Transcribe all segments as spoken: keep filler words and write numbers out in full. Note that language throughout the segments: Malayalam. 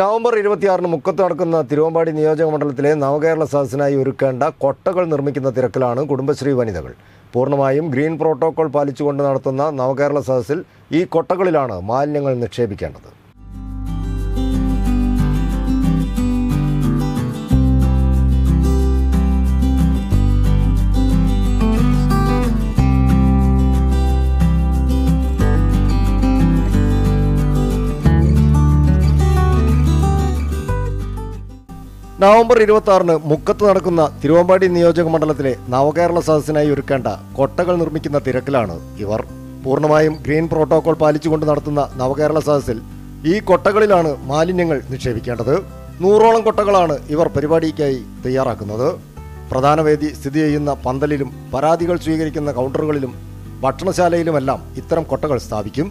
നവംബർ ഇരുപത്തിയാറിന് മുക്കത്ത് നടക്കുന്ന തിരുവമ്പാടി നിയോജക മണ്ഡലത്തിലെ നവകേരള സദസ്സിനായി ഒരുക്കേണ്ട കൊട്ടകൾ നിർമ്മിക്കുന്ന തിരക്കിലാണ് കുടുംബശ്രീ വനിതകൾ. പൂർണ്ണമായും ഗ്രീൻ പ്രോട്ടോക്കോൾ പാലിച്ചുകൊണ്ട് നടത്തുന്ന നവകേരള സദസ്സിൽ ഈ കൊട്ടകളിലാണ് മാലിന്യങ്ങൾ നിക്ഷേപിക്കേണ്ടത്. നവംബർ ഇരുപത്തി ആറിന് മുക്കത്ത് നടക്കുന്ന തിരുവമ്പാടി നിയോജക മണ്ഡലത്തിലെ നവകേരള സദസ്സിനായി ഒരുക്കേണ്ട കൊട്ടകൾ നിർമ്മിക്കുന്ന തിരക്കിലാണ് ഇവർ. പൂർണ്ണമായും ഗ്രീൻ പ്രോട്ടോകോൾ പാലിച്ചുകൊണ്ട് നടത്തുന്ന നവകേരള സദസ്സിൽ ഈ കൊട്ടകളിലാണ് മാലിന്യങ്ങൾ നിക്ഷേപിക്കേണ്ടത്. നൂറോളം കൊട്ടകളാണ് ഇവർ പരിപാടിക്കായി തയ്യാറാക്കുന്നത്. പ്രധാനവേദി സ്ഥിതി ചെയ്യുന്ന പന്തലിലും പരാതികൾ സ്വീകരിക്കുന്ന കൗണ്ടറുകളിലും ഭക്ഷണശാലയിലുമെല്ലാം ഇത്തരം കൊട്ടകൾ സ്ഥാപിക്കും.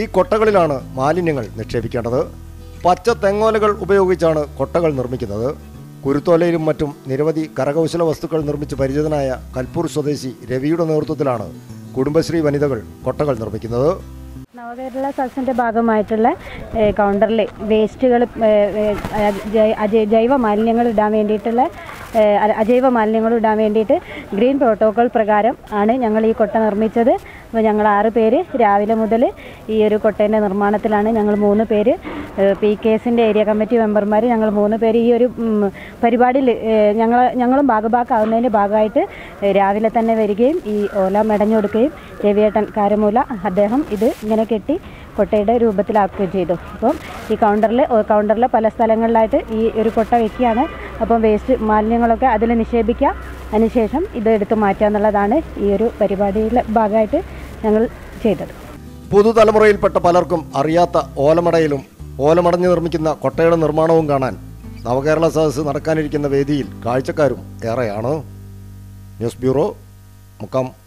ഈ കൊട്ടകളിലാണ് മാലിന്യങ്ങൾ നിക്ഷേപിക്കേണ്ടത്. പച്ച തെങ്ങോലകൾ ഉപയോഗിച്ചാണ് കൊട്ടകൾ നിർമ്മിക്കുന്നത്. കുരുത്തോലയിലും മറ്റും നിരവധി കരകൗശല വസ്തുക്കൾ നിർമ്മിച്ച് പരിചിതനായ കൽപ്പൂർ സ്വദേശി രവിയുടെ നേതൃത്വത്തിലാണ് കുടുംബശ്രീ വനിതകൾ കൊട്ടകൾ നിർമ്മിക്കുന്നത്. നവകേരള സദസ്സിൻ്റെ ഭാഗമായിട്ടുള്ള കൗണ്ടറിൽ വേസ്റ്റുകൾ, ജൈവ മാലിന്യങ്ങൾ ഇടാൻ വേണ്ടിയിട്ടുള്ള അജൈവ മാലിന്യങ്ങൾ ഇടാൻ വേണ്ടിയിട്ട് ഗ്രീൻ പ്രോട്ടോക്കോൾ പ്രകാരം ആണ് ഞങ്ങൾ ഈ കൊട്ട നിർമ്മിച്ചത്. അപ്പോൾ ഞങ്ങൾ ആറ് പേര് രാവിലെ മുതൽ ഈ ഒരു കൊട്ടേൻ്റെ നിർമ്മാണത്തിലാണ്. ഞങ്ങൾ മൂന്ന് പേര് പി കെ എസിൻ്റെ ഏരിയ കമ്മിറ്റി മെമ്പർമാർ, ഞങ്ങൾ മൂന്ന് പേര് ഈ ഒരു പരിപാടിയിൽ ഞങ്ങൾ ഞങ്ങളും ഭാഗഭാക്കാവുന്നതിൻ്റെ ഭാഗമായിട്ട് രാവിലെ തന്നെ വരികയും ഈ ഓല മെടഞ്ഞു കൊടുക്കുകയും രവിയേട്ടൻ കാരമൂല അദ്ദേഹം ഇത് ഇങ്ങനെ കെട്ടി കൊട്ടയുടെ രൂപത്തിലാക്കുകയും ചെയ്തു. അപ്പം ഈ കൗണ്ടറിൽ കൗണ്ടറിൽ പല സ്ഥലങ്ങളിലായിട്ട് ഈ ഒരു കൊട്ട വയ്ക്കുകയാണ്. അപ്പം വേസ്റ്റ് മാലിന്യങ്ങളൊക്കെ അതിൽ നിക്ഷേപിക്കാം, അതിനുശേഷം ഇത് എടുത്തു മാറ്റുക എന്നുള്ളതാണ് ഈ ഒരു പരിപാടിയിലെ ഭാഗമായിട്ട് ഞങ്ങൾ ചെയ്തത്. പുതുതലമുറയിൽപ്പെട്ട പലർക്കും അറിയാത്ത ഓലമടയിലും ഓലമടഞ്ഞ് നിർമ്മിക്കുന്ന കൊട്ടയുടെ നിർമ്മാണവും കാണാൻ നവകേരള സദസ്സ് നടക്കാനിരിക്കുന്ന വേദിയിൽ കാഴ്ചക്കാരും ഏറെയാണ്. News bureau, Mukkam.